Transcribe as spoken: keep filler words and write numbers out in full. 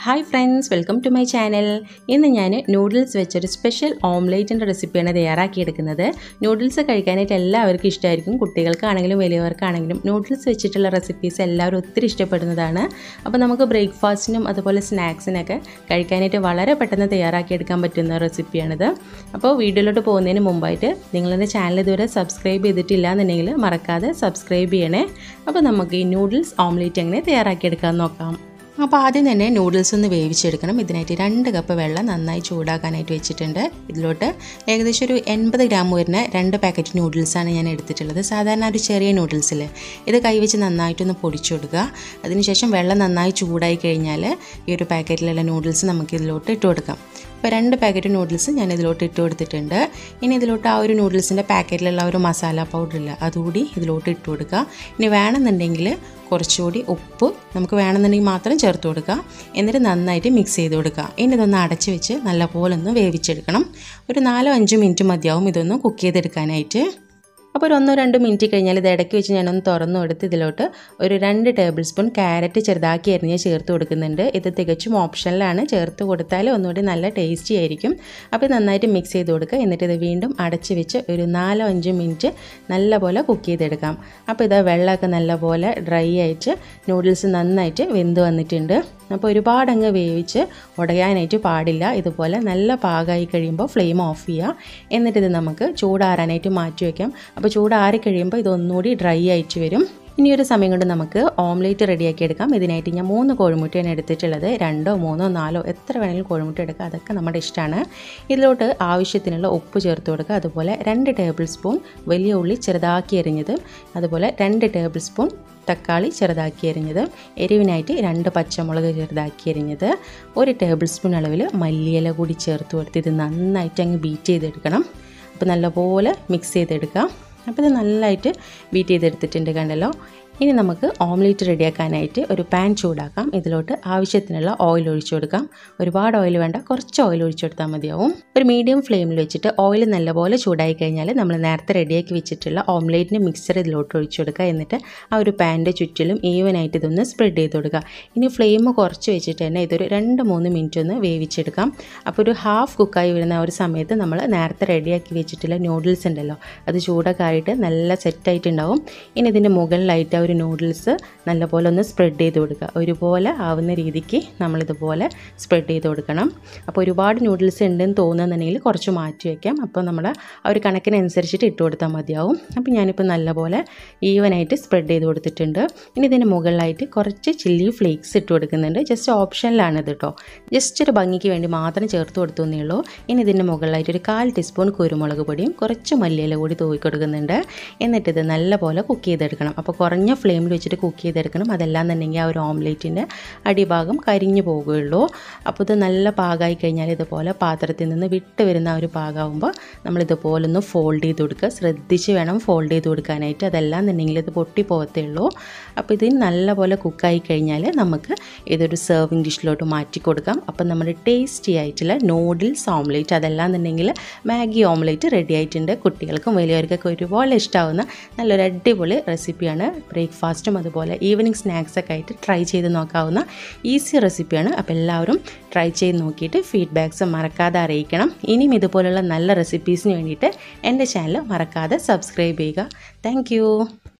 high friends welcome to my channel in ഞാൻ noodles വെച്ച് ഒരു സ്പെഷ്യൽ ഓംലെറ്റിന്റെ റെസിപ്പിയാണ് തയ്യാറാക്കി എടുക്കുന്നത് നൂഡിൽസ് കഴിക്കാനായിട്ട് എല്ലാവർക്കും ഇഷ്ടമായിരിക്കും കുട്ടികൾക്കാണെങ്കിലും വലിയവർക്കാണെങ്കിലും നൂഡിൽസ് വെച്ചിട്ടുള്ള റെസിപ്പീസ് എല്ലാവരും ഒത്തിരി ഇഷ്ടപ്പെടുന്നതാണ് അപ്പോൾ നമുക്ക് ബ്രേക്ക്ഫാസ്റ്റിനും അതുപോലെ സ്നാക്സിനൊക്കെ കഴിക്കാനായിട്ട് വളരെ പെട്ടെന്ന് തയ്യാറാക്കി എടുക്കാൻ പറ്റുന്ന റെസിപ്പിയാണ് ഇത് അപ്പോൾ വീഡിയോയിലോട്ട് പോകുന്നതിന് മുമ്പായിട്ട് നിങ്ങൾ എൻ്റെ ചാനൽ ഇതുവരെ സബ്സ്ക്രൈബ് ചെയ്തിട്ടില്ല എന്നുണ്ടെങ്കിൽ മറക്കാതെ സബ്സ്ക്രൈബ് ചെയ്യണേ അപ്പോൾ നമുക്ക് ഈ നൂഡിൽസ് ഓംലെറ്റ് എങ്ങനെ തയ്യാറാക്കി എടുക്കാൻ നോക്കാം അപ്പോൾ ആദ്യം തന്നെ നൂഡിൽസ് ഒന്ന് വേവിച്ചെടുക്കണം ഇതിനായിട്ട് രണ്ട് കപ്പ് വെള്ളം നന്നായി ചൂടാക്കാനായിട്ട് വെച്ചിട്ടുണ്ട് ഇതിലോട്ട് ഏകദേശം ഒരു എൺപത് ഗ്രാം വരുന്ന രണ്ട് പാക്കറ്റ് നൂഡിൽസാണ് ഞാൻ എടുത്തിട്ടുള്ളത് സാധാരണ ഒരു ചെറിയ നൂഡിൽസിൽ ഇത് കൈവച്ച് നന്നായിട്ടൊന്ന് പൊടിച്ചെടുക്കുക അതിനുശേഷം വെള്ളം നന്നായി ചൂടായി കഴിഞ്ഞാൽ ഈ ഒരു പാക്കറ്റിലുള്ള നൂഡിൽസ് നമുക്ക് ഇതിലോട്ട് ഇട്ട് കൊടുക്കാം അപ്പോൾ രണ്ട് പാക്കറ്റ് നൂഡിൽസ് ഞാൻ ഇതിലോട്ട് ഇട്ട് കൊടുത്തിട്ടുണ്ട് ഇനി ഇതിലോട്ട് ആ ഒരു നൂഡിൽസിൻ്റെ പാക്കറ്റിലുള്ള ഒരു മസാല പൗഡറില്ല അതുകൂടി ഇതിലോട്ട് ഇട്ട് കൊടുക്കുക ഇനി വേണമെന്നുണ്ടെങ്കിൽ കുറച്ചുകൂടി ഉപ്പ് നമുക്ക് വേണമെന്നുണ്ടെങ്കിൽ മാത്രം ചേർത്ത് കൊടുക്കുക എന്നിട്ട് നന്നായിട്ട് മിക്സ് ചെയ്ത് കൊടുക്കുക ഇനി ഇതൊന്ന് അടച്ച് വെച്ച് നല്ലപോലെ ഒന്ന് വേവിച്ചെടുക്കണം ഒരു നാലോ അഞ്ച് മിനിറ്റ് മതിയാവും ഇതൊന്ന് കുക്ക് ചെയ്തെടുക്കാനായിട്ട് അപ്പോൾ ഒരു ഒന്നോ രണ്ടോ മിനിറ്റ് കഴിഞ്ഞാൽ ഇത് ഇടയ്ക്ക് വെച്ച് ഞാനൊന്ന് തുറന്നു കൊടുത്ത് ഇതിലോട്ട് ഒരു രണ്ട് ടേബിൾ സ്പൂൺ ക്യാരറ്റ് ചെറുതാക്കി അരിഞ്ഞ് ചേർത്ത് കൊടുക്കുന്നുണ്ട് ഇത് തികച്ചും ഓപ്ഷനിലാണ് ചേർത്ത് കൊടുത്താൽ ഒന്നുകൂടി നല്ല ടേസ്റ്റി ആയിരിക്കും അപ്പോൾ നന്നായിട്ട് മിക്സ് ചെയ്ത് കൊടുക്കുക എന്നിട്ട് ഇത് വീണ്ടും അടച്ച് വെച്ച് ഒരു നാലോ അഞ്ച് മിനിറ്റ് നല്ലപോലെ കുക്ക് ചെയ്തെടുക്കാം അപ്പോൾ ഇത് വെള്ളമൊക്കെ നല്ലപോലെ ഡ്രൈ ആയിട്ട് നൂഡിൽസ് നന്നായിട്ട് വെന്ത് വന്നിട്ടുണ്ട് അപ്പോൾ ഒരുപാടങ്ങ് വേവിച്ച് ഉടയാനായിട്ട് പാടില്ല ഇതുപോലെ നല്ല പാകമായി കഴിയുമ്പോൾ ഫ്ലെയിം ഓഫ് ചെയ്യുക എന്നിട്ടിത് നമുക്ക് ചൂടാറാനായിട്ട് മാറ്റി വയ്ക്കാം അപ്പോൾ ചൂടാറി കഴിയുമ്പോൾ ഇതൊന്നുകൂടി ഡ്രൈ ആയിട്ട് വരും ഇനിയൊരു സമയം കൊണ്ട് നമുക്ക് ഓംലേറ്റ് റെഡിയാക്കി എടുക്കാം ഇതിനായിട്ട് ഞാൻ മൂന്ന് കോഴിമുട്ടയാണ് എടുത്തിട്ടുള്ളത് രണ്ടോ മൂന്നോ നാലോ എത്ര വേണമെങ്കിലും കോഴിമുട്ട എടുക്കുക അതൊക്കെ നമ്മുടെ ഇഷ്ടമാണ് ഇതിലോട്ട് ആവശ്യത്തിനുള്ള ഉപ്പ് ചേർത്ത് കൊടുക്കുക അതുപോലെ രണ്ട് ടേബിൾ സ്പൂൺ വലിയ ഉള്ളി ചെറുതാക്കി അരിഞ്ഞത് അതുപോലെ രണ്ട് ടേബിൾ സ്പൂൺ തക്കാളി ചെറുതാക്കി അരിഞ്ഞത് എരിവിനായിട്ട് രണ്ട് പച്ചമുളക് ചെറുതാക്കി അരിഞ്ഞത് ഒരു ടേബിൾ സ്പൂൺ അളവിൽ മല്ലിയില കൂടി ചേർത്ത് കൊടുത്ത് ഇത് നന്നായിട്ട് അങ്ങ് ബീറ്റ് ചെയ്തെടുക്കണം അപ്പോൾ നല്ലപോലെ മിക്സ് ചെയ്തെടുക്കുക അപ്പോൾ ഇത് നല്ലതായിട്ട് ബീറ്റ് ചെയ്തെടുത്തിട്ടുണ്ട് കണ്ടല്ലോ ഇനി നമുക്ക് ഓംലെറ്റ് റെഡിയാക്കാനായിട്ട് ഒരു പാൻ ചൂടാക്കാം ഇതിലോട്ട് ആവശ്യത്തിനുള്ള ഓയിൽ ഒഴിച്ചു കൊടുക്കാം ഒരുപാട് ഓയിൽ വേണ്ട കുറച്ച് ഓയിൽ ഒഴിച്ചു കൊടുത്താൽ മതിയാവും ഒരു മീഡിയം ഫ്ലെയിമിൽ വെച്ചിട്ട് ഓയിൽ നല്ലപോലെ ചൂടായി കഴിഞ്ഞാൽ നമ്മൾ നേരത്തെ റെഡിയാക്കി വെച്ചിട്ടുള്ള ഓംലെറ്റിൻ്റെ മിക്സർ ഇതിലോട്ട് ഒഴിച്ചു കൊടുക്കുക എന്നിട്ട് ആ ഒരു പാനിൻ്റെ ചുറ്റിലും ഈവനായിട്ട് ഇതൊന്ന് സ്പ്രെഡ് ചെയ്ത് കൊടുക്കുക ഇനി ഫ്ലെയിം കുറച്ച് വെച്ചിട്ട് തന്നെ ഇതൊരു രണ്ട് മൂന്ന് മിനിറ്റ് ഒന്ന് വേവിച്ചെടുക്കാം അപ്പോൾ ഒരു ഹാഫ് കുക്കായി വരുന്ന ഒരു സമയത്ത് നമ്മൾ നേരത്തെ റെഡിയാക്കി വെച്ചിട്ടുള്ള നൂഡിൽസ് ഉണ്ടല്ലോ അത് ചൂടൊക്കെ ആയിട്ട് നല്ല സെറ്റായിട്ടുണ്ടാവും ഇനി ഇതിൻ്റെ മുകളിലായിട്ട് ഒരു നൂഡിൽസ് നല്ലപോലെ ഒന്ന് സ്പ്രെഡ് ചെയ്ത് കൊടുക്കുക ഒരുപോലെ ആവുന്ന രീതിക്ക് നമ്മളിതുപോലെ സ്പ്രെഡ് ചെയ്ത് കൊടുക്കണം അപ്പോൾ ഒരുപാട് നൂഡിൽസ് ഉണ്ടെന്ന് തോന്നുന്നുണ്ടെങ്കിൽ കുറച്ച് മാറ്റി വയ്ക്കാം അപ്പോൾ നമ്മൾ ആ ഒരു കണക്കിനനുസരിച്ചിട്ട് ഇട്ട് കൊടുത്താൽ മതിയാവും അപ്പോൾ ഞാനിപ്പോൾ നല്ലപോലെ ഈവനായിട്ട് സ്പ്രെഡ് ചെയ്ത് കൊടുത്തിട്ടുണ്ട് ഇനി ഇതിന് മുകളിലായിട്ട് കുറച്ച് ചില്ലി ഫ്ലേക്സ് ഇട്ട് കൊടുക്കുന്നുണ്ട് ജസ്റ്റ് ഓപ്ഷനിലാണ് ഇത് കേട്ടോ ജസ്റ്റ് ഒരു ഭംഗിക്ക് വേണ്ടി മാത്രം ചേർത്ത് കൊടുത്തുന്നേ ഉള്ളൂ ഇനി ഇതിൻ്റെ മുകളിലായിട്ട് ഒരു കാൽ ടീസ്പൂൺ കുരുമുളക് പൊടിയും കുറച്ച് മല്ലിയില കൂടി തൂക്കി കൊടുക്കുന്നുണ്ട് എന്നിട്ടിത് നല്ലപോലെ കുക്ക് ചെയ്തെടുക്കണം അപ്പോൾ കുറഞ്ഞ ഫ്ലെയിമിൽ വെച്ചിട്ട് കുക്ക് ചെയ്തെടുക്കണം അതെല്ലാം തന്നെങ്കിൽ ആ ഒരു ഓംലെറ്റിൻ്റെ അടിഭാഗം കരിഞ്ഞു പോകുകയുള്ളൂ അപ്പോൾ ഇത് നല്ല പാകമായി കഴിഞ്ഞാൽ ഇതുപോലെ പാത്രത്തിൽ നിന്ന് വിട്ട് വരുന്ന ആ ഒരു പാകമാകുമ്പോൾ നമ്മളിതുപോലെ ഒന്ന് ഫോൾഡ് ചെയ്ത് കൊടുക്കുക ശ്രദ്ധിച്ച് വേണം ഫോൾഡ് ചെയ്ത് കൊടുക്കാനായിട്ട് അതെല്ലാം തന്നെങ്കിൽ ഇത് പൊട്ടി പോകത്തേ ഉള്ളൂ അപ്പോൾ ഇതിന് നല്ലപോലെ കുക്കായി കഴിഞ്ഞാൽ നമുക്ക് ഇതൊരു സെർവിങ് ഡിഷിലോട്ട് മാറ്റി കൊടുക്കാം അപ്പോൾ നമ്മുടെ ടേസ്റ്റി ആയിട്ടുള്ള നൂഡിൽസ് ഓംലെറ്റ് അതെല്ലാം തന്നെങ്കിൽ മാഗി ഓംലെറ്റ് റെഡി ആയിട്ടുണ്ട് കുട്ടികൾക്കും വലിയവർക്കൊക്കെ ഒരുപോലെ ഇഷ്ടമാവുന്ന നല്ലൊരു അടിപൊളി റെസിപ്പിയാണ് ബ്രേക്ക്ഫാസ്റ്റും അതുപോലെ ഈവനിങ് സ്നാക്സൊക്കെ ആയിട്ട് ട്രൈ ചെയ്ത് നോക്കാവുന്ന ഈസി റെസിപ്പിയാണ് അപ്പോൾ എല്ലാവരും ട്രൈ ചെയ്ത് നോക്കിയിട്ട് ഫീഡ്ബാക്ക്സ് മറക്കാതെ അറിയിക്കണം ഇനിയും ഇതുപോലുള്ള നല്ല റെസിപ്പീസിന് വേണ്ടിയിട്ട് എൻ്റെ ചാനൽ മറക്കാതെ സബ്സ്ക്രൈബ് ചെയ്യുക താങ്ക് യു